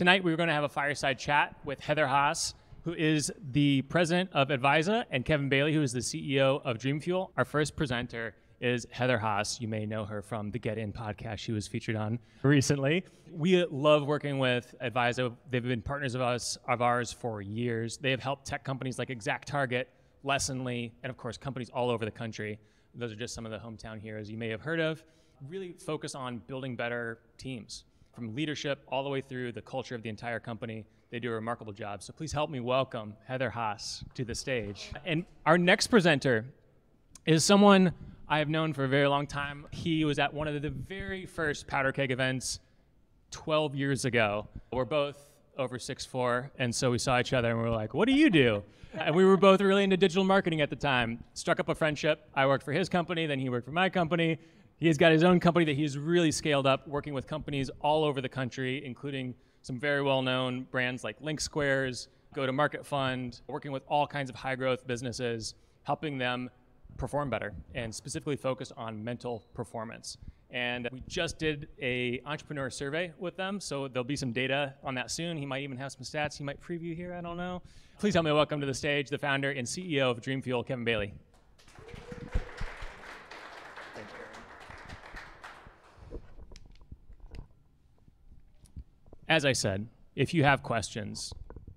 Tonight, we're going to have a fireside chat with Heather Haas, who is the president of Advisa, and Kevin Bailey, who is the CEO of DreamFuel. Our first presenter is Heather Haas. You may know her from the Get In podcast she was featured on recently. We love working with Advisa. They've been partners of ours for years. They have helped tech companies like ExactTarget, Lessonly, and of course, companies all over the country. Those are just some of the hometown heroes you may have heard of. Really focus on building better teams, from leadership all the way through the culture of the entire company. They do a remarkable job. So please help me welcome Heather Haas to the stage. And our next presenter is someone I have known for a very long time. He was at one of the very first Powderkeg events 12 years ago. We're both over 6'4", and so we saw each other and we were like, what do you do? And we were both really into digital marketing at the time. Struck up a friendship. I worked for his company, then he worked for my company. He's got his own company that he's really scaled up, working with companies all over the country, including some very well-known brands like Link Squares, Go to Market Fund, working with all kinds of high-growth businesses, helping them perform better, and specifically focused on mental performance. And we just did an entrepreneur survey with them, so there'll be some data on that soon. He might even have some stats he might preview here, I don't know. Please help me welcome to the stage the founder and CEO of DreamFuel, Kevin Bailey. As I said, if you have questions,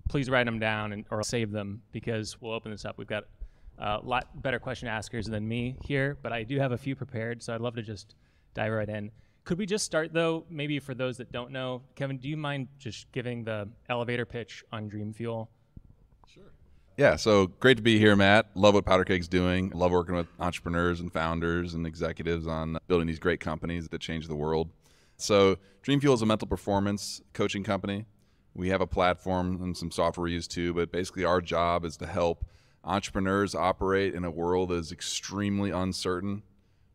please write them down or save them, because we'll open this up. We've got a lot better question askers than me here, but I do have a few prepared, so I'd love to just dive right in. Could we just start, though, maybe for those that don't know, Kevin, do you mind just giving the elevator pitch on DreamFuel? Sure. Yeah, so great to be here, Matt. Love what Powderkeg's doing. Love working with entrepreneurs and founders and executives on building these great companies that change the world. So DreamFuel is a mental performance coaching company. We have a platform and some software we use too, but basically our job is to help entrepreneurs operate in a world that is extremely uncertain.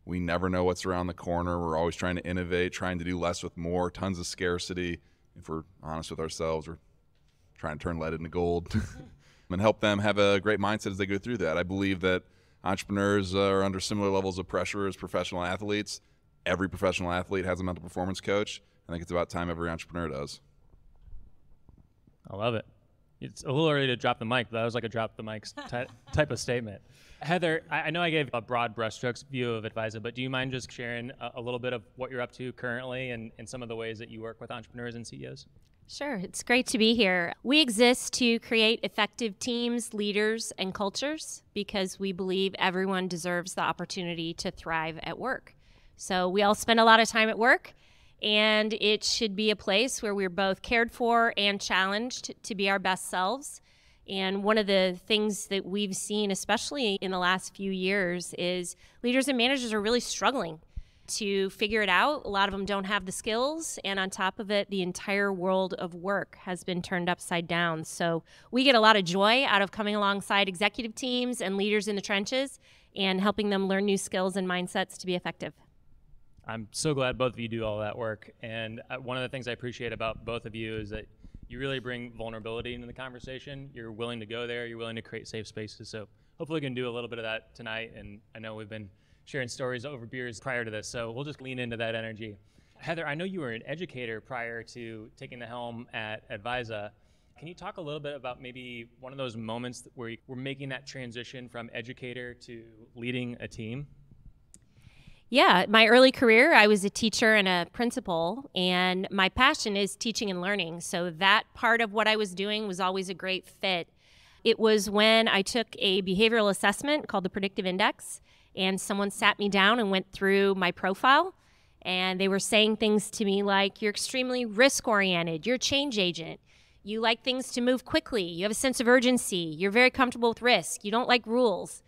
We never know what's around the corner. We're always trying to innovate, trying to do less with more, tons of scarcity. If we're honest with ourselves, we're trying to turn lead into gold and help them have a great mindset as they go through that. I believe that entrepreneurs are under similar levels of pressure as professional athletes. Every professional athlete has a mental performance coach. I think it's about time every entrepreneur does. I love it. It's a little early to drop the mic, but that was like a drop the mic type of statement. Heather, I know I gave a broad brushstrokes view of Advisa, but do you mind just sharing a little bit of what you're up to currently and some of the ways that you work with entrepreneurs and CEOs? Sure, it's great to be here. We exist to create effective teams, leaders, and cultures because we believe everyone deserves the opportunity to thrive at work. So we all spend a lot of time at work, and it should be a place where we're both cared for and challenged to be our best selves. And one of the things that we've seen, especially in the last few years, is leaders and managers are really struggling to figure it out. A lot of them don't have the skills, and on top of it, the entire world of work has been turned upside down. So we get a lot of joy out of coming alongside executive teams and leaders in the trenches and helping them learn new skills and mindsets to be effective. I'm so glad both of you do all that work, and one of the things I appreciate about both of you is that you really bring vulnerability into the conversation. You're willing to go there, you're willing to create safe spaces, so hopefully we can do a little bit of that tonight, and I know we've been sharing stories over beers prior to this, so we'll just lean into that energy. Heather, I know you were an educator prior to taking the helm at Advisa. Can you talk a little bit about maybe one of those moments where you were making that transition from educator to leading a team? Yeah, my early career, I was a teacher and a principal, and my passion is teaching and learning. So that part of what I was doing was always a great fit. It was when I took a behavioral assessment called the Predictive Index, and someone sat me down and went through my profile, and they were saying things to me like, you're extremely risk-oriented, you're a change agent, you like things to move quickly, you have a sense of urgency, you're very comfortable with risk, you don't like rules.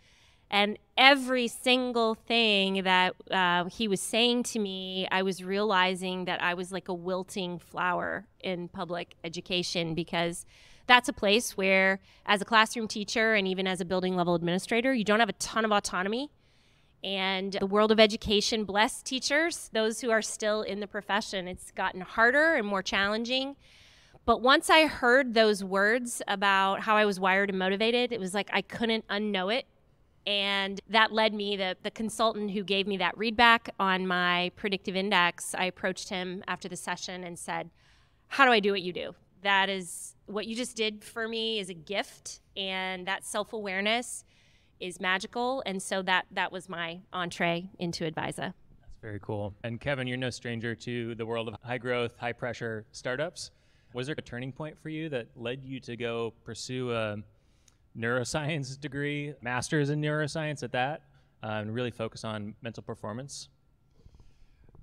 And every single thing that he was saying to me, I was realizing that I was like a wilting flower in public education, because that's a place where, as a classroom teacher and even as a building level administrator, you don't have a ton of autonomy. And the world of education, bless teachers, those who are still in the profession, it's gotten harder and more challenging. But once I heard those words about how I was wired and motivated, it was like I couldn't unknow it. And that led me, the consultant who gave me that readback on my Predictive Index, I approached him after the session and said, how do I do what you do? that is what you just did for me is a gift, and that self-awareness is magical. And so that was my entree into Advisa. That's very cool. And Kevin, you're no stranger to the world of high growth, high pressure startups. Was there a turning point for you that led you to go pursue a neuroscience degree, master's in neuroscience at that, and really focus on mental performance?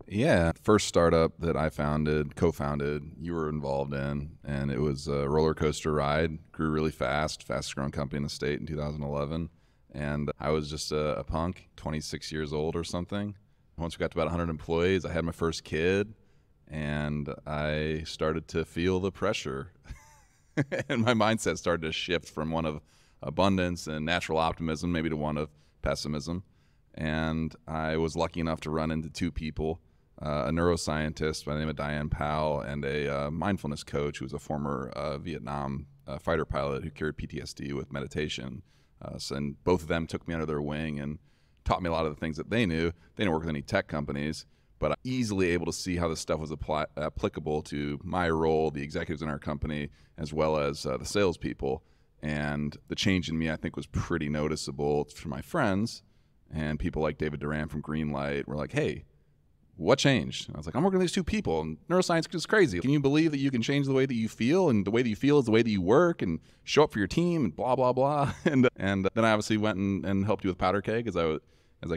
Yeah, first startup that I founded, co-founded, you were involved in, and it was a roller coaster ride. Grew really fast, fastest growing company in the state in 2011. And I was just a punk, 26 years old or something. Once we got to about 100 employees, I had my first kid, and I started to feel the pressure. And my mindset started to shift from one of abundance and natural optimism, maybe to one of pessimism. And I was lucky enough to run into two people. A neuroscientist by the name of Diane Powell, and a mindfulness coach who was a former Vietnam fighter pilot who cured PTSD with meditation. And both of them took me under their wing and taught me a lot of the things that they knew. They didn't work with any tech companies, but I'm easily able to see how this stuff was applicable to my role, the executives in our company, as well as the salespeople. And the change in me, I think, was pretty noticeable for my friends. And people like David Duran from Greenlight were like, hey, what changed? And I was like, I'm working with these two people, and neuroscience is crazy. Can you believe that you can change the way that you feel, and the way that you feel is the way that you work, and show up for your team, and blah, blah, blah. And then I obviously went and helped you with Powderkeg, as I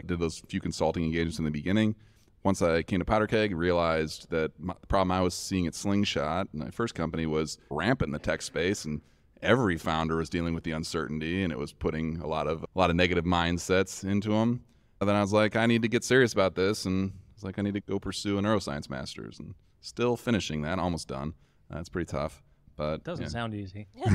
did those few consulting engagements in the beginning. Once I came to Powderkeg, I realized that the problem I was seeing at Slingshot, my first company, was rampant in the tech space, and every founder was dealing with the uncertainty, and it was putting a lot of negative mindsets into them. And then I was like, I need to get serious about this, and like, I need to go pursue a neuroscience master's, and still finishing that, almost done. It's pretty tough, but it doesn't sound easy. So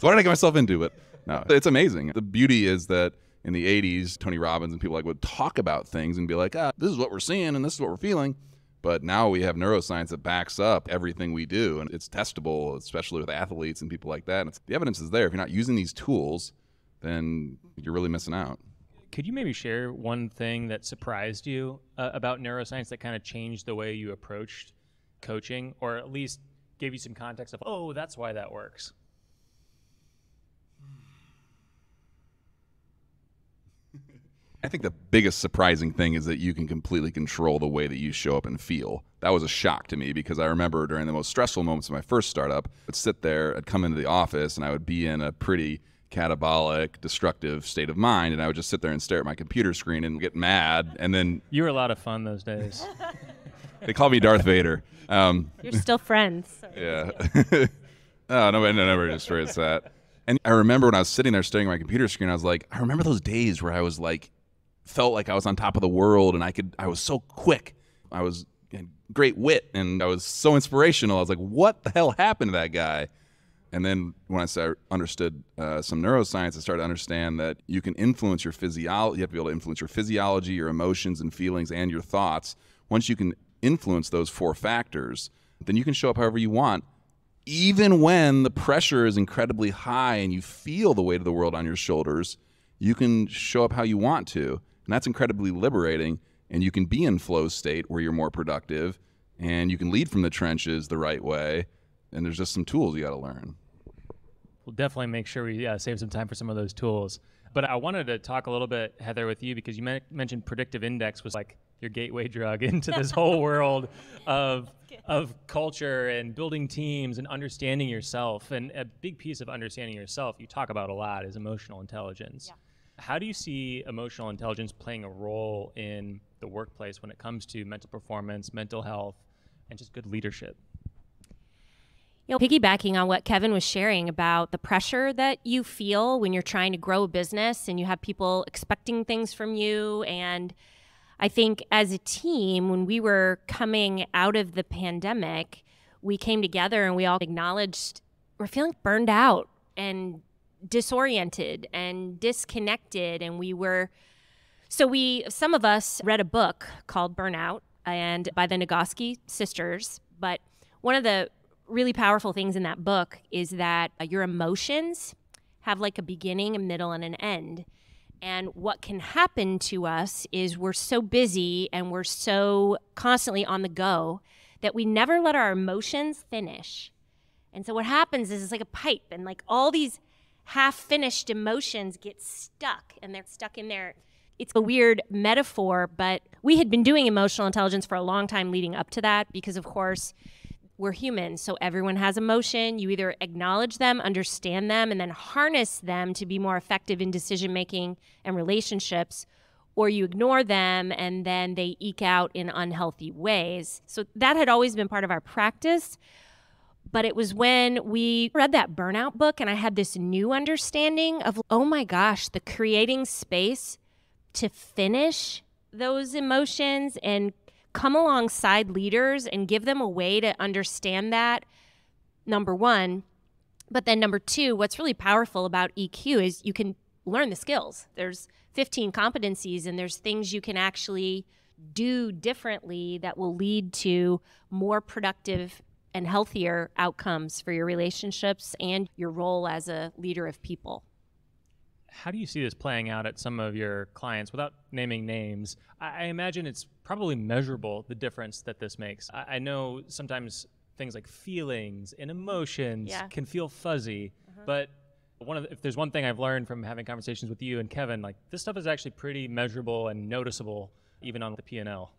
what did I get myself into? But no, it's amazing. The beauty is that in the 80s, Tony Robbins and people like would talk about things and be like, this is what we're seeing and this is what we're feeling. But now we have neuroscience that backs up everything we do, and it's testable, especially with athletes and people like that. And the evidence is there. If you're not using these tools, then you're really missing out. Could you maybe share one thing that surprised you about neuroscience that kind of changed the way you approached coaching, or at least gave you some context of, oh, that's why that works? I think the biggest surprising thing is that you can completely control the way that you show up and feel. That was a shock to me, because I remember during the most stressful moments of my first startup, I'd sit there, I'd come into the office, and I would be in a pretty catabolic, destructive state of mind, and I would just sit there and stare at my computer screen and get mad. And then you were a lot of fun those days. They called me Darth Vader. You're still friends. So yeah. Oh, nobody destroys that. And I remember when I was sitting there staring at my computer screen, I was like, I remember those days where I was like, felt like I was on top of the world, and I was so quick. I was great wit, and I was so inspirational. I was like, what the hell happened to that guy? And then when I understood some neuroscience, I started to understand that you can influence your physiology. You have to be able to influence your physiology, your emotions and feelings, and your thoughts. Once you can influence those four factors, then you can show up however you want, even when the pressure is incredibly high and you feel the weight of the world on your shoulders. You can show up how you want to, and that's incredibly liberating. And you can be in flow state where you're more productive, and you can lead from the trenches the right way. And there's just some tools you got to learn. We'll definitely make sure we save some time for some of those tools. But I wanted to talk a little bit, Heather, with you, because you mentioned Predictive Index was like your gateway drug into this whole world of culture and building teams and understanding yourself. And a big piece of understanding yourself you talk about a lot is emotional intelligence. Yeah. How do you see emotional intelligence playing a role in the workplace when it comes to mental performance, mental health, and just good leadership? You know, piggybacking on what Kevin was sharing about the pressure that you feel when you're trying to grow a business and you have people expecting things from you. And I think as a team, when we were coming out of the pandemic, we came together and we all acknowledged we're feeling burned out and disoriented and disconnected. And some of us read a book called Burnout and by the Nagoski sisters. But one of the really powerful things in that book is that your emotions have like a beginning, a middle, and an end. And what can happen to us is we're so busy and we're so constantly on the go that we never let our emotions finish. And so what happens is it's like a pipe, and like all these half-finished emotions get stuck, and they're stuck in there. It's a weird metaphor, but we had been doing emotional intelligence for a long time leading up to that because, of course, we're human. So everyone has emotion. You either acknowledge them, understand them, and then harness them to be more effective in decision-making and relationships, or you ignore them and then they eke out in unhealthy ways. So that had always been part of our practice. But it was when we read that burnout book and I had this new understanding of, oh my gosh, the creating space to finish those emotions and come alongside leaders and give them a way to understand that, number one. But then number two, what's really powerful about EQ is you can learn the skills. There's 15 competencies and there's things you can actually do differently that will lead to more productive and healthier outcomes for your relationships and your role as a leader of people. How do you see this playing out at some of your clients without naming names? I imagine it's probably measurable, the difference that this makes. I know sometimes things like feelings and emotions can feel fuzzy, but if there's one thing I've learned from having conversations with you and Kevin, like this stuff is actually pretty measurable and noticeable, even on the P&L.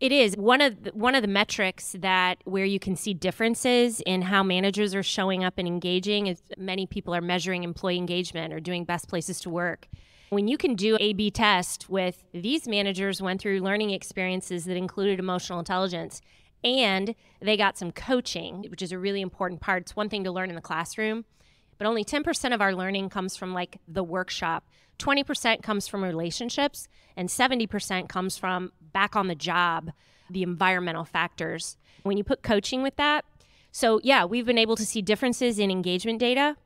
It is. One of the metrics that where you can see differences in how managers are showing up and engaging is many people are measuring employee engagement or doing best places to work. When you can do A/B test with these managers went through learning experiences that included emotional intelligence and they got some coaching, which is a really important part. It's one thing to learn in the classroom, but only 10% of our learning comes from like the workshop. 20% comes from relationships and 70% comes from back on the job, the environmental factors. When you put coaching with that, so yeah, we've been able to see differences in engagement data,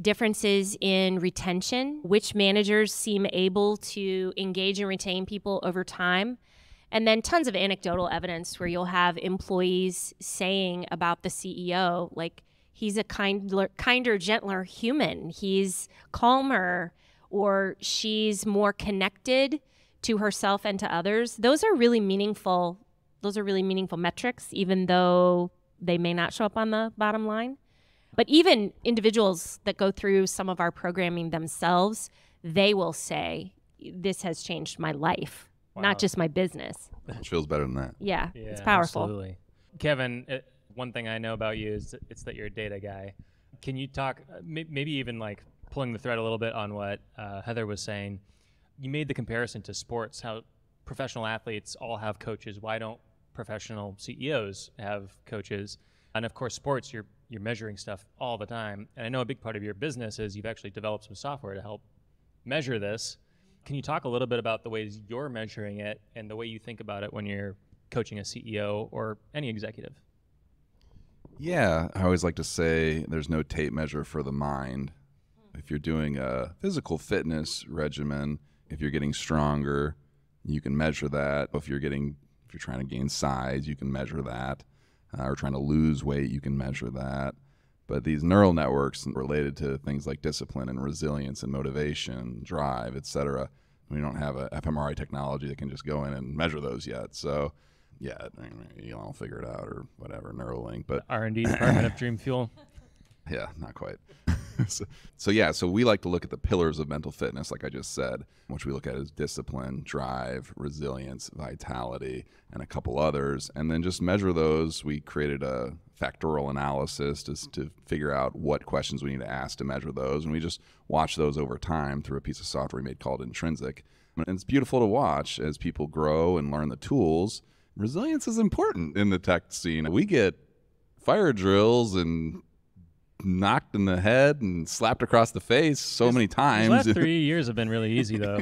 differences in retention, which managers seem able to engage and retain people over time, and then tons of anecdotal evidence where you'll have employees saying about the CEO, like, he's a kinder, gentler human. He's calmer, or she's more connected to herself and to others. Those are really meaningful. Those are really meaningful metrics, even though they may not show up on the bottom line. But even individuals that go through some of our programming themselves, they will say, this has changed my life, not just my business. It feels better than that. Yeah, it's powerful. Absolutely. Kevin, one thing I know about you is it's that you're a data guy. Can you talk, maybe even like pulling the thread a little bit on what Heather was saying? You made the comparison to sports, how professional athletes all have coaches. Why don't professional CEOs have coaches? And of course, sports, you're measuring stuff all the time. And I know a big part of your business is you've actually developed some software to help measure this. Can you talk a little bit about the ways you're measuring it and the way you think about it when you're coaching a CEO or any executive? Yeah, I always like to say there's no tape measure for the mind. If you're doing a physical fitness regimen, if you're getting stronger, you can measure that. If you're trying to gain size, you can measure that. Or trying to lose weight, you can measure that. But these neural networks related to things like discipline and resilience and motivation, drive, et cetera, we don't have a fMRI technology that can just go in and measure those yet. So yeah, I'll figure it out or whatever, Neuralink. But R&D department of DreamFuel. Yeah, not quite. So we like to look at the pillars of mental fitness, like I just said, which we look at as discipline, drive, resilience, vitality, and a couple others. And then just measure those. We created a factorial analysis to figure out what questions we need to ask to measure those. And we just watch those over time through a piece of software we made called Intrinsic. And it's beautiful to watch as people grow and learn the tools. Resilience is important in the tech scene. We get fire drills and knocked in the head and slapped across the face so many times. The last 3 years have been really easy, though.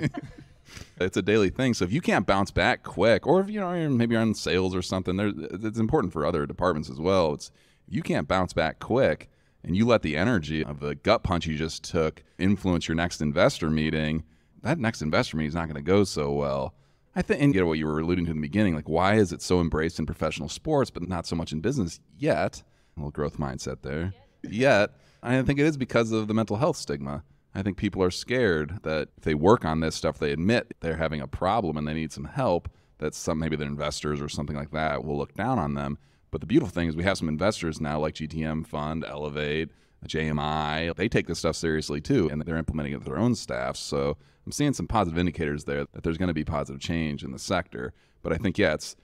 It's a daily thing. So if you can't bounce back quick, or if maybe you're on sales or something, it's important for other departments as well. If you can't bounce back quick and you let the energy of the gut punch you just took influence your next investor meeting, that next investor meeting is not going to go so well. I think, and what you were alluding to in the beginning, like why is it so embraced in professional sports but not so much in business yet? A little growth mindset there. Yet, I think it is because of the mental health stigma. I think people are scared that if they work on this stuff, they admit they're having a problem and they need some help, that maybe their investors or something like that will look down on them. But the beautiful thing is we have some investors now like GTM Fund, Elevate, JMI. They take this stuff seriously too, and they're implementing it with their own staff. So I'm seeing some positive indicators there that there's going to be positive change in the sector. But I think, yeah, it's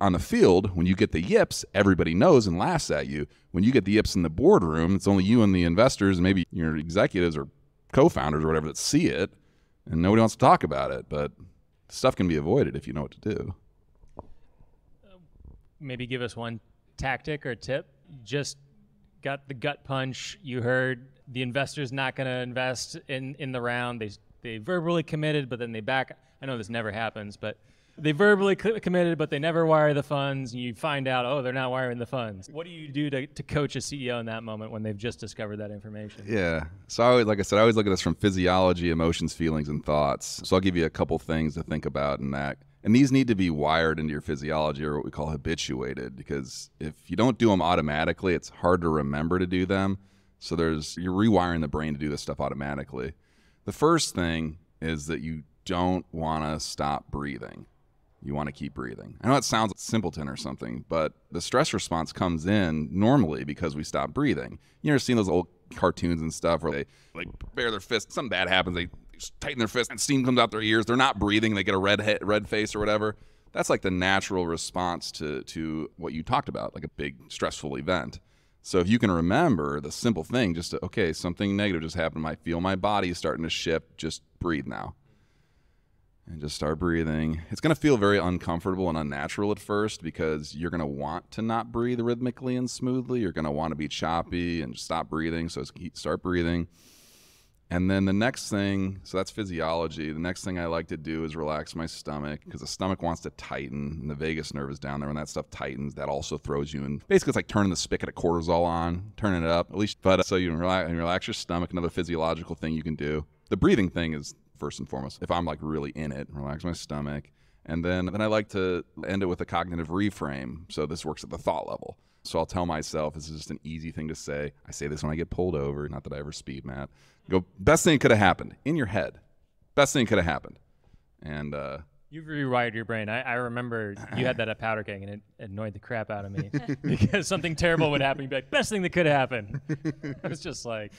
on the field, when you get the yips, everybody knows and laughs at you. When you get the yips in the boardroom, it's only you and the investors, and maybe your executives or co-founders or whatever that see it, and nobody wants to talk about it. But stuff can be avoided if you know what to do. Maybe give us one tactic or tip. Just got the gut punch. You heard the investor's not going to invest in the round. They verbally committed, but then they back. I know this never happens, but they verbally committed, but they never wire the funds, and you find out, oh, they're not wiring the funds. What do you do to coach a CEO in that moment when they've just discovered that information? Yeah. So I always, like I said, I always look at this from physiology, emotions, feelings, and thoughts. So I'll give you a couple things to think about in that. And these need to be wired into your physiology, or what we call habituated, because if you don't do them automatically, it's hard to remember to do them. So you're rewiring the brain to do this stuff automatically. The first thing is that you don't want to stop breathing. You want to keep breathing. I know it sounds like simpleton or something, but the stress response comes in normally because we stop breathing. You ever seen those old cartoons and stuff where they like bare their fists, something bad happens, they tighten their fists and steam comes out their ears, they're not breathing, they get a red face or whatever? That's like the natural response to what you talked about, like a big stressful event. So if you can remember the simple thing, just to, okay, something negative just happened, I feel my body is starting to shift, just breathe now. And just start breathing. It's going to feel very uncomfortable and unnatural at first because you're going to want to not breathe rhythmically and smoothly. You're going to want to be choppy and just stop breathing. So start breathing. And then the next thing, so that's physiology. The next thing I like to do is relax my stomach, because the stomach wants to tighten and the vagus nerve is down there. When that stuff tightens, that also throws you in. Basically, it's like turning the spigot of cortisol on, turning it up at least. But so you relax your stomach. Another physiological thing you can do. The breathing thing is first and foremost, if I'm like really in it, relax my stomach. And then I like to end it with a cognitive reframe. So this works at the thought level. So I'll tell myself, this is just an easy thing to say. I say this when I get pulled over, not that I ever speed, Matt. Go, best thing could have happened in your head. Best thing could have happened. And you've rewired your brain. I remember you had that at Powderkeg and it annoyed the crap out of me because something terrible would happen. You'd be like, best thing that could happen. I was just like,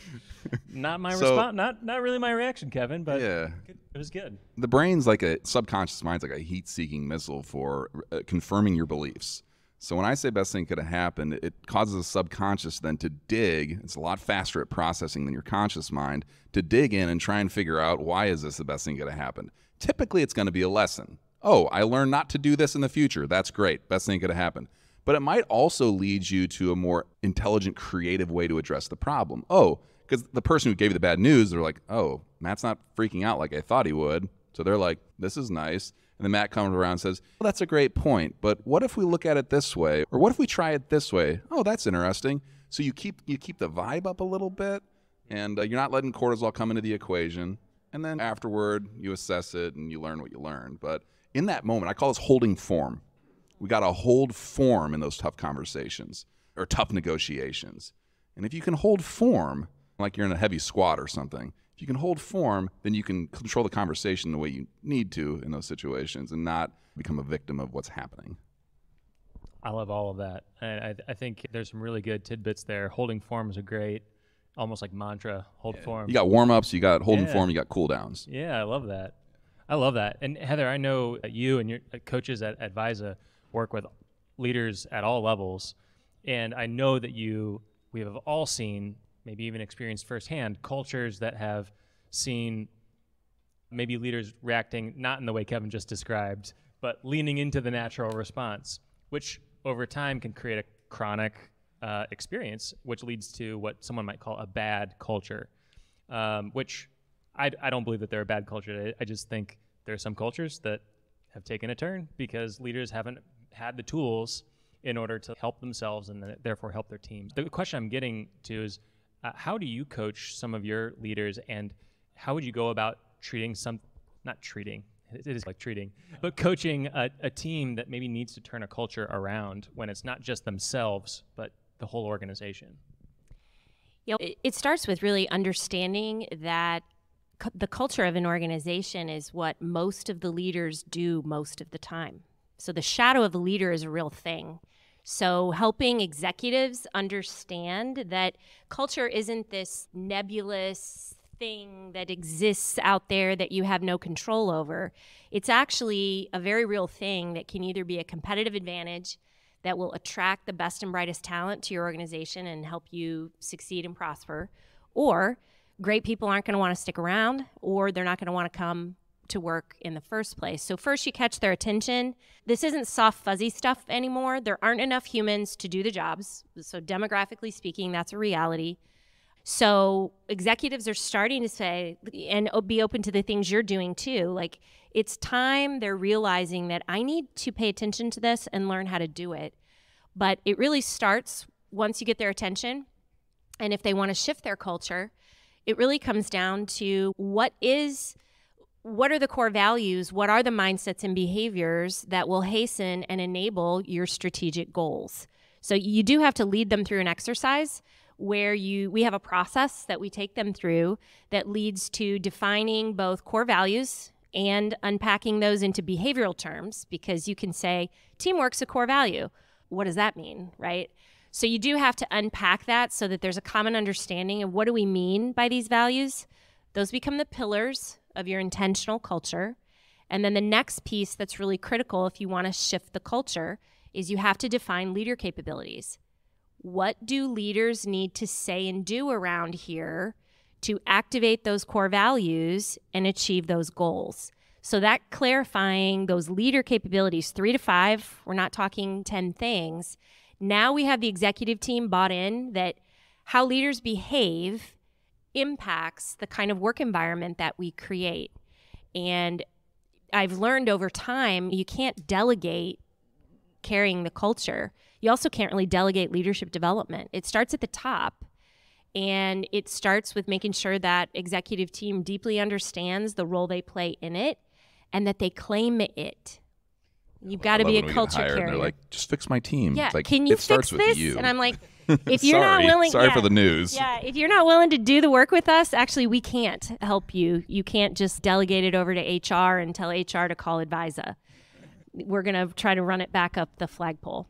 not my response, not really my reaction, Kevin, but yeah, it was good. The brain's like a subconscious mind's like a heat-seeking missile for confirming your beliefs. So when I say best thing could have happened, it causes the subconscious then to dig. It's a lot faster at processing than your conscious mind to dig in and try and figure out, why is this the best thing could have happened? Typically, it's going to be a lesson. Oh, I learned not to do this in the future. That's great. Best thing could have happened. But it might also lead you to a more intelligent, creative way to address the problem. Oh, because the person who gave you the bad news, they're like, oh, Matt's not freaking out like I thought he would. So they're like, this is nice. And then Matt comes around and says, well, that's a great point, but what if we look at it this way? Or what if we try it this way? Oh, that's interesting. So you keep the vibe up a little bit, and you're not letting cortisol come into the equation. And then afterward, you assess it and you learn what you learned. But in that moment, I call this holding form. We got to hold form in those tough conversations or tough negotiations. And if you can hold form, like you're in a heavy squat or something, if you can hold form, then you can control the conversation the way you need to in those situations and not become a victim of what's happening. I love all of that. And I think there's some really good tidbits there. Holding forms are great. Almost like mantra, hold form. You got warm-ups, you got holding form, you got cool-downs. Yeah, I love that. I love that. And Heather, I know you and your coaches at Advisa work with leaders at all levels. And I know that we have all seen, maybe even experienced firsthand, cultures that have seen maybe leaders reacting, not in the way Kevin just described, but leaning into the natural response, which over time can create a chronic experience, which leads to what someone might call a bad culture, which I don't believe that they're a bad culture. I just think there are some cultures that have taken a turn because leaders haven't had the tools in order to help themselves and therefore help their teams. The question I'm getting to is, how do you coach some of your leaders, and how would you go about treating it is like treating, but coaching a team that maybe needs to turn a culture around when it's not just themselves, but the whole organization? You know, it starts with really understanding that the culture of an organization is what most of the leaders do most of the time. So the shadow of the leader is a real thing. So helping executives understand that culture isn't this nebulous thing that exists out there that you have no control over. It's actually a very real thing that can either be a competitive advantage that will attract the best and brightest talent to your organization and help you succeed and prosper, or great people aren't going to want to stick around, or they're not going to want to come to work in the first place. So first you catch their attention. This isn't soft, fuzzy stuff anymore. There aren't enough humans to do the jobs. So demographically speaking, that's a reality. So executives are starting to say, and be open to the things you're doing too. Like, it's time they're realizing that I need to pay attention to this and learn how to do it. But it really starts once you get their attention. And if they want to shift their culture, it really comes down to what are the core values? What are the mindsets and behaviors that will hasten and enable your strategic goals? So you do have to lead them through an exercise where we have a process that we take them through that leads to defining both core values and unpacking those into behavioral terms, because you can say, teamwork's a core value. What does that mean, right? So you do have to unpack that so that there's a common understanding of what do we mean by these values. Those become the pillars of your intentional culture. And then the next piece that's really critical if you want to shift the culture is you have to define leader capabilities. What do leaders need to say and do around here to activate those core values and achieve those goals? So that clarifying those leader capabilities, 3 to 5, we're not talking 10 things. Now we have the executive team bought in that how leaders behave impacts the kind of work environment that we create. And I've learned over time, you can't delegate carrying the culture. You also can't really delegate leadership development. It starts at the top, and it starts with making sure that executive team deeply understands the role they play in it and that they claim it. You've got to be a culture carrier. And they're like, just fix my team. Yeah, like, can you fix this? You. And I'm like, if you're not willing, sorry for the news. Yeah, if you're not willing to do the work with us, actually, we can't help you. You can't just delegate it over to HR and tell HR to call Advisa. We're going to try to run it back up the flagpole.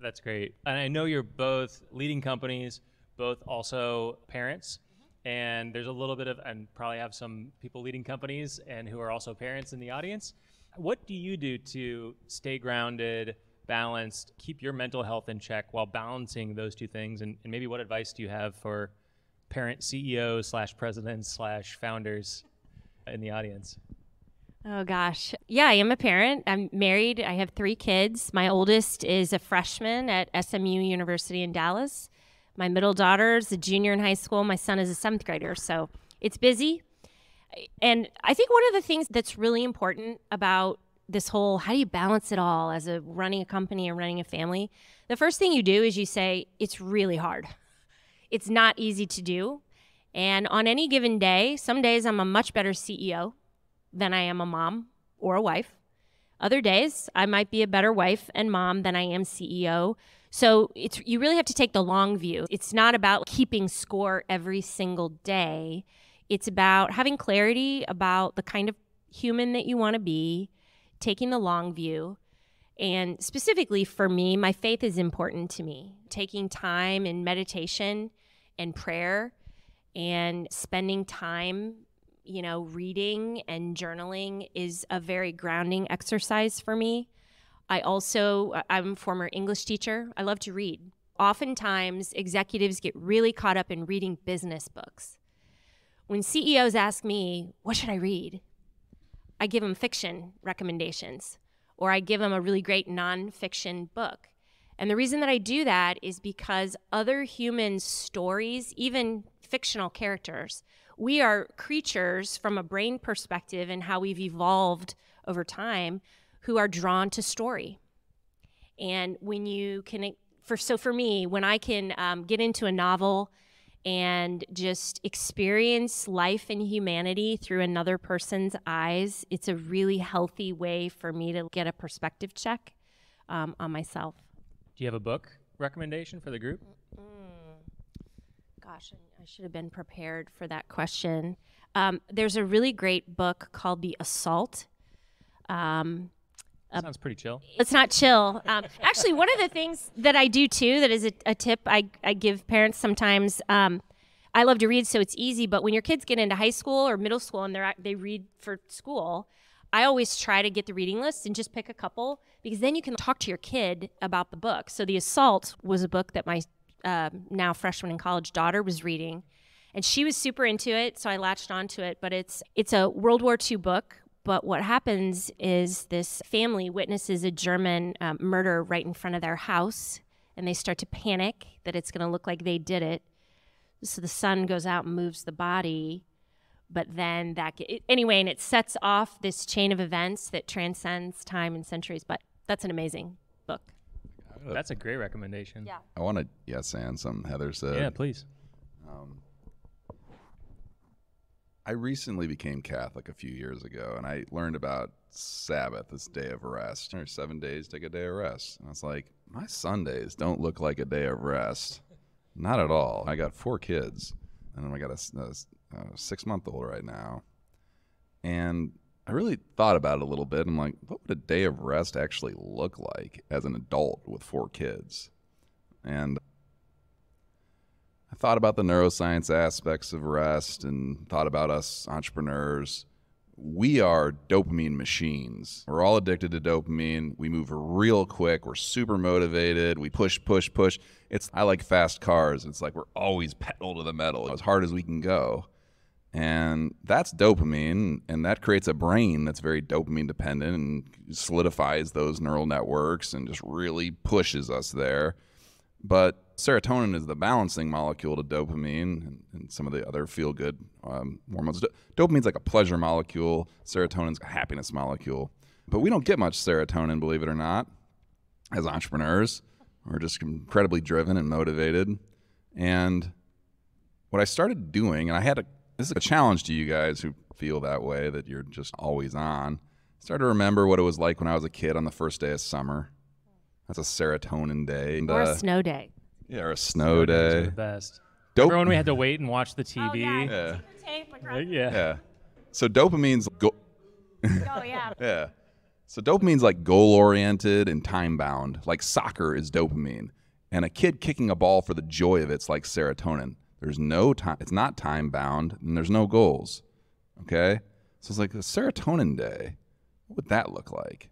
That's great. And I know you're both leading companies, both also parents. And there's a little bit of, and probably have some people leading companies and who are also parents in the audience. What do you do to stay grounded, balanced, keep your mental health in check while balancing those two things? And maybe what advice do you have for parent CEOs / presidents / founders in the audience? Oh, gosh. Yeah, I am a parent. I'm married. I have 3 kids. My oldest is a freshman at SMU University in Dallas. My middle daughter is a junior in high school. My son is a 7th grader. So it's busy. And I think one of the things that's really important about this whole, how do you balance it all as a running a company and running a family? The first thing you do is you say, it's really hard. It's not easy to do. And on any given day, some days I'm a much better CEO than I am a mom or a wife. Other days, I might be a better wife and mom than I am CEO. So you really have to take the long view. It's not about keeping score every single day. It's about having clarity about the kind of human that you want to be, taking the long view. And specifically for me, my faith is important to me. Taking time in meditation and prayer and spending time, reading and journaling is a very grounding exercise for me. I'm a former English teacher. I love to read. Oftentimes, executives get really caught up in reading business books. When CEOs ask me, what should I read? I give them fiction recommendations, or I give them a really great nonfiction book. And the reason that I do that is because other human stories, even fictional characters, we are creatures from a brain perspective and how we've evolved over time who are drawn to story. And when you can, for me, when I can get into a novel and just experience life and humanity through another person's eyes, it's a really healthy way for me to get a perspective check on myself. Do you have a book recommendation for the group? Gosh, I should have been prepared for that question. There's a really great book called The Assault Sounds pretty chill. It's not chill. Actually, one of the things that I do too, that is a tip I give parents sometimes, I love to read, so it's easy, but when your kids get into high school or middle school and they read for school, I always try to get the reading list and just pick a couple, because then you can talk to your kid about the book. So The Assault was a book that my now freshman in college daughter was reading, and she was super into it, so I latched onto it. But it's a World War II book. But what happens is this family witnesses a German murder right in front of their house, and they start to panic that it's going to look like they did it. So the son goes out and moves the body, but then anyway, and it sets off this chain of events that transcends time and centuries. But that's an amazing book. That's a great recommendation. Yeah. I want to say something Heather said. Yeah, please. I recently became Catholic a few years ago, and I learned about Sabbath, this day of rest. 7 days, take a day of rest. And I was like, my Sundays don't look like a day of rest. Not at all. I got 4 kids, and then I got a 6-month-old right now. And I really thought about it a little bit. I'm like, what would a day of rest actually look like as an adult with 4 kids? And I thought about the neuroscience aspects of rest and thought about us entrepreneurs. We are dopamine machines. We're all addicted to dopamine. We move real quick. We're super motivated. We push, push, push. I like fast cars. It's like we're always pedal to the metal as hard as we can go. And that's dopamine, and that creates a brain that's very dopamine dependent and solidifies those neural networks and just really pushes us there. But serotonin is the balancing molecule to dopamine and some of the other feel-good hormones. Dopamine's like a pleasure molecule. Serotonin's a happiness molecule. But we don't get much serotonin, believe it or not, as entrepreneurs. We're just incredibly driven and motivated. And what I started doing, and this is a challenge to you guys who feel that way, that you're just always on. I started to remember what it was like when I was a kid on the first day of summer. That's a serotonin day. Or a snow day. Yeah, or a snow day. Are the best. Remember when we had to wait and watch the TV? Oh, yeah. Yeah. So dopamine's So dopamine's like goal-oriented and time-bound. Like soccer is dopamine. And a kid kicking a ball for the joy of it's like serotonin. There's no time. It's not time-bound, and there's no goals. Okay? So it's like a serotonin day. What would that look like?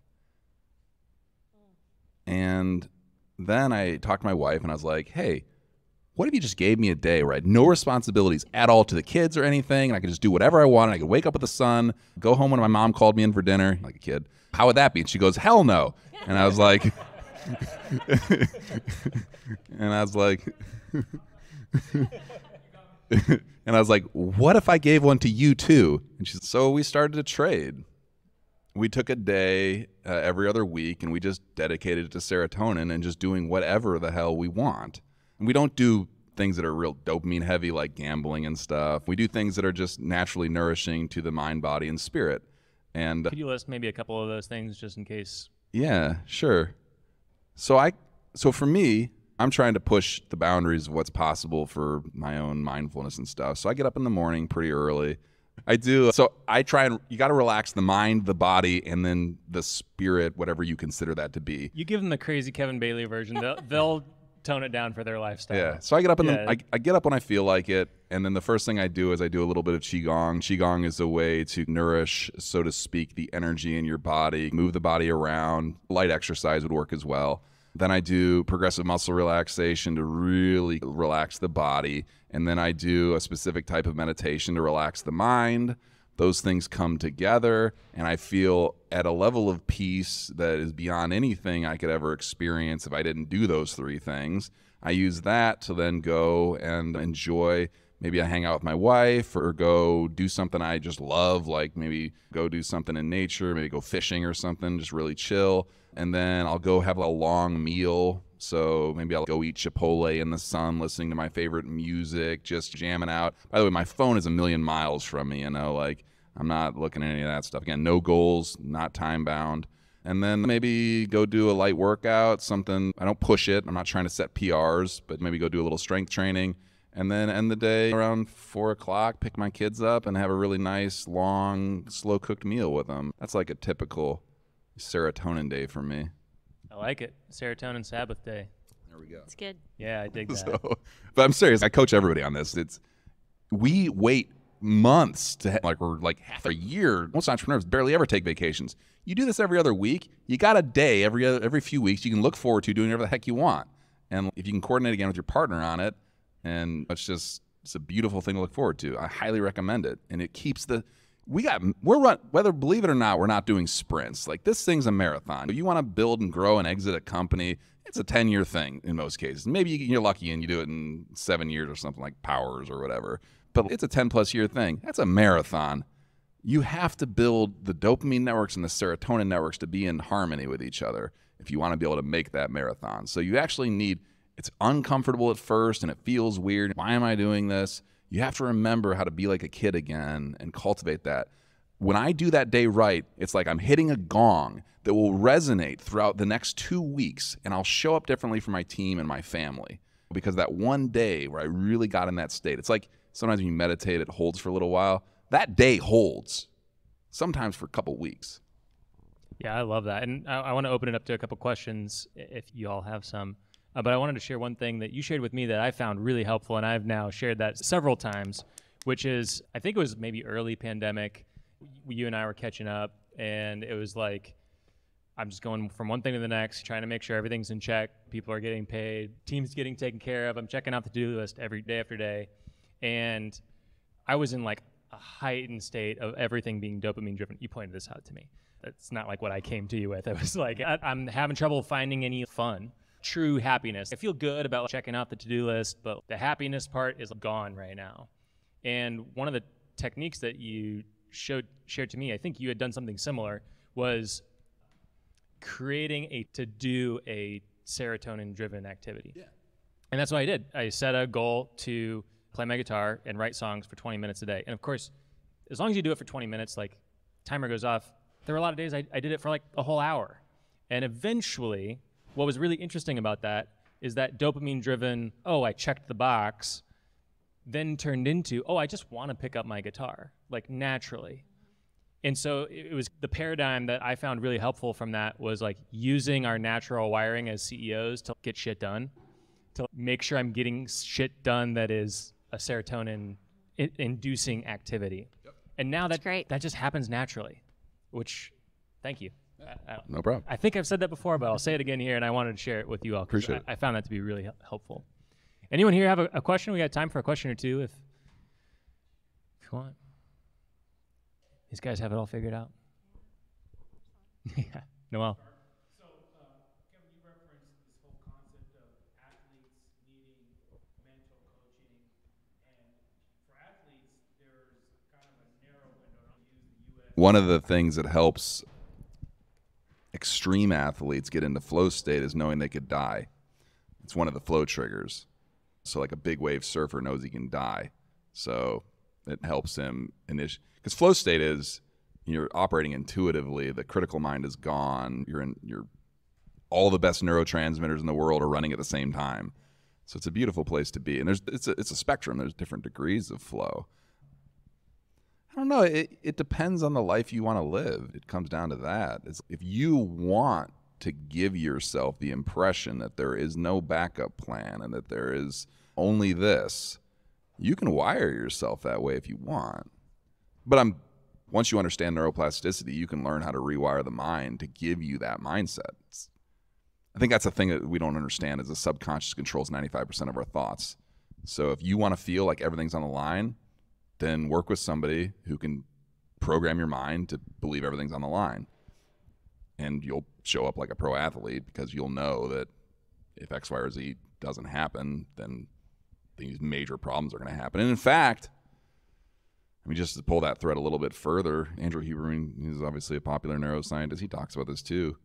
And then I talked to my wife, and I was like, hey, what if you just gave me a day where I had no responsibilities at all to the kids or anything, and I could just do whatever I wanted. I could wake up with the sun, go home when my mom called me in for dinner, like a kid. How would that be? And she goes, hell no. And I was like, what if I gave one to you too? And she said, so we started to trade. We took a day every other week, and we just dedicated it to serotonin and just doing whatever the hell we want. And we don't do things that are real dopamine heavy, like gambling and stuff. We do things that are just naturally nourishing to the mind, body, and spirit. And could you list maybe a couple of those things just in case? Yeah, sure. So for me, I'm trying to push the boundaries of what's possible for my own mindfulness and stuff. So I get up in the morning pretty early. I do. So I try, and you got to relax the mind, the body, and then the spirit, whatever you consider that to be. You give them the crazy Kevin Bailey version, they'll tone it down for their lifestyle. Yeah. So I get up and I get up when I feel like it, and then the first thing I do is I do a little bit of Qigong. Qigong is a way to nourish, so to speak, the energy in your body, move the body around. Light exercise would work as well. Then I do progressive muscle relaxation to really relax the body. And then I do a specific type of meditation to relax the mind. Those things come together, and I feel at a level of peace that is beyond anything I could ever experience if I didn't do those 3 things. I use that to then go and enjoy. Maybe I hang out with my wife or go do something I just love, like maybe go do something in nature, maybe go fishing or something, just really chill. And then I'll go have a long meal. So maybe I'll go eat Chipotle in the sun, listening to my favorite music, just jamming out. By the way, my phone is a million miles from me, like I'm not looking at any of that stuff. Again, no goals, not time bound. And then maybe go do a light workout, something. I don't push it. I'm not trying to set PRs, but maybe go do a little strength training. And then end the day around 4 o'clock, pick my kids up and have a really nice, long, slow-cooked meal with them. That's like a typical serotonin day for me. I like it. Serotonin Sabbath day. There we go. It's good. Yeah, I dig that. So, but I'm serious. I coach everybody on this. It's we wait months to like we're like half a year. Most entrepreneurs barely ever take vacations. You do this every other week. You got a day every few weeks you can look forward to doing whatever the heck you want. And if you can coordinate again with your partner on it, and it's just it's a beautiful thing to look forward to. I highly recommend it, and it keeps the. Whether believe it or not, we're not doing sprints. Like this thing's a marathon. If you want to build and grow and exit a company, it's a 10-year thing in most cases. Maybe you're lucky and you do it in 7 years or something like Powers or whatever. But it's a 10-plus year thing. That's a marathon. You have to build the dopamine networks and the serotonin networks to be in harmony with each other if you want to be able to make that marathon. So you actually need. It's uncomfortable at first and it feels weird. Why am I doing this? You have to remember how to be like a kid again and cultivate that. When I do that day right, it's like I'm hitting a gong that will resonate throughout the next 2 weeks, and I'll show up differently for my team and my family because that one day where I really got in that state. It's like sometimes when you meditate, it holds for a little while. That day holds, sometimes for a couple weeks. Yeah, I love that. And I want to open it up to a couple questions if you all have some. But I wanted to share one thing that you shared with me that I found really helpful, and I've now shared that several times, which is, I think it was maybe early pandemic, you and I were catching up, and it was like, I'm just going from one thing to the next, trying to make sure everything's in check, people are getting paid, team's getting taken care of, I'm checking out the to-do list every day after day, and I was in like a heightened state of everything being dopamine driven. You pointed this out to me. It's not like what I came to you with. It was like, I'm having trouble finding any fun. True happiness. I feel good about checking out the to-do list, but the happiness part is gone right now. And one of the techniques that you shared to me, I think you had done something similar, was creating a serotonin-driven activity. Yeah. And that's what I did. I set a goal to play my guitar and write songs for 20 minutes a day. And of course, as long as you do it for 20 minutes, like timer goes off. There were a lot of days I did it for like a whole hour. And eventually, what was really interesting about that is that dopamine-driven, oh, I checked the box, then turned into, oh, I just want to pick up my guitar, like naturally. And so it was the paradigm that I found really helpful from that was like using our natural wiring as CEOs to get shit done, to make sure I'm getting shit done that is a serotonin-inducing activity. Yep. And now that just happens naturally, which, thank you. No problem. I think I've said that before, but I'll say it again here, and I wanted to share it with you all. Appreciate it. I found that to be really helpful. Anyone here have a question? We got time for a question or two if you want. These guys have it all figured out. Yeah. Noel. So, Kevin, you referenced this whole concept of athletes needing mental coaching, and for athletes, there's kind of a narrow window. One of the things that helps extreme athletes get into flow state is knowing they could die. It's one of the flow triggers. So like a big wave surfer knows he can die. So it helps him initially. Because flow state is you're operating intuitively. The critical mind is gone. All the best neurotransmitters in the world are running at the same time. So it's a beautiful place to be. And it's a spectrum. There's different degrees of flow. I don't know. It depends on the life you want to live. It comes down to that. It's, if you want to give yourself the impression that there is no backup plan and that there is only this, you can wire yourself that way if you want. But once you understand neuroplasticity, you can learn how to rewire the mind to give you that mindset. I think that's the thing that we don't understand is the subconscious controls 95% of our thoughts. So if you want to feel like everything's on the line, then work with somebody who can program your mind to believe everything's on the line. And you'll show up like a pro athlete because you'll know that if X, Y, or Z doesn't happen, then these major problems are going to happen. And in fact, I mean, just to pull that thread a little bit further, Andrew Huberman is obviously a popular neuroscientist. He talks about this too.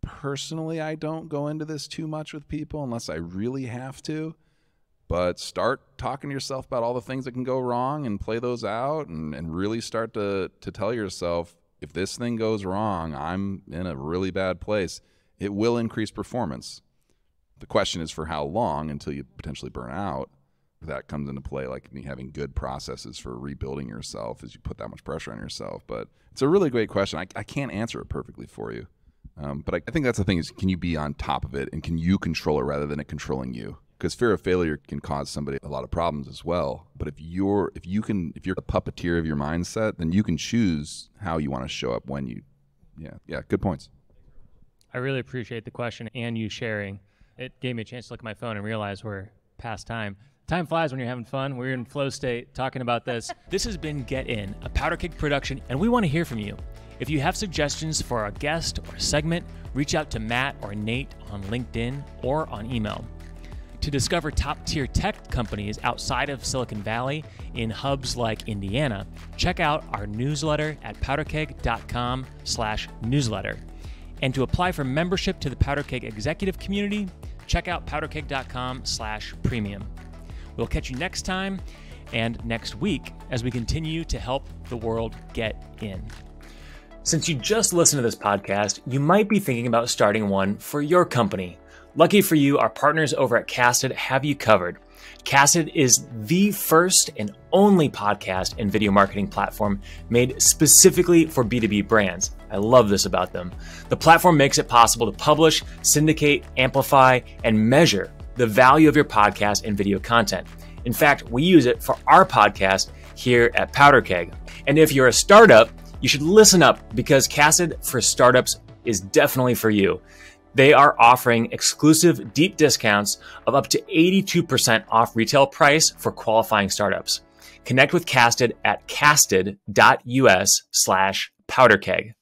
Personally, I don't go into this too much with people unless I really have to. But start talking to yourself about all the things that can go wrong and play those out and really start to tell yourself, if this thing goes wrong, I'm in a really bad place. It will increase performance. The question is for how long until you potentially burn out. That comes into play, like me having good processes for rebuilding yourself as you put that much pressure on yourself. But it's a really great question. I can't answer it perfectly for you. But I think that's the thing is, can you be on top of it, and can you control it rather than it controlling you? Because fear of failure can cause somebody a lot of problems as well. But if you're the puppeteer of your mindset, then you can choose how you want to show up when you, yeah, good points. I really appreciate the question and you sharing. It gave me a chance to look at my phone and realize we're past time. Time flies when you're having fun. We're in flow state talking about this. This has been Get In, a Powderkeg production, and we want to hear from you. If you have suggestions for a guest or segment, reach out to Matt or Nate on LinkedIn or on email. To discover top-tier tech companies outside of Silicon Valley in hubs like Indiana, check out our newsletter at powderkeg.com/newsletter. And to apply for membership to the Powderkeg Executive Community, check out powderkeg.com/premium. We'll catch you next time and next week as we continue to help the world get in. Since you just listened to this podcast, you might be thinking about starting one for your company. Lucky for you, our partners over at Casted have you covered. Casted is the first and only podcast and video marketing platform made specifically for B2B brands. I love this about them. The platform makes it possible to publish, syndicate, amplify, and measure the value of your podcast and video content. In fact, we use it for our podcast here at Powderkeg. And if you're a startup, you should listen up, because Casted for Startups is definitely for you. They are offering exclusive deep discounts of up to 82% off retail price for qualifying startups. Connect with Casted at casted.us/powderkeg.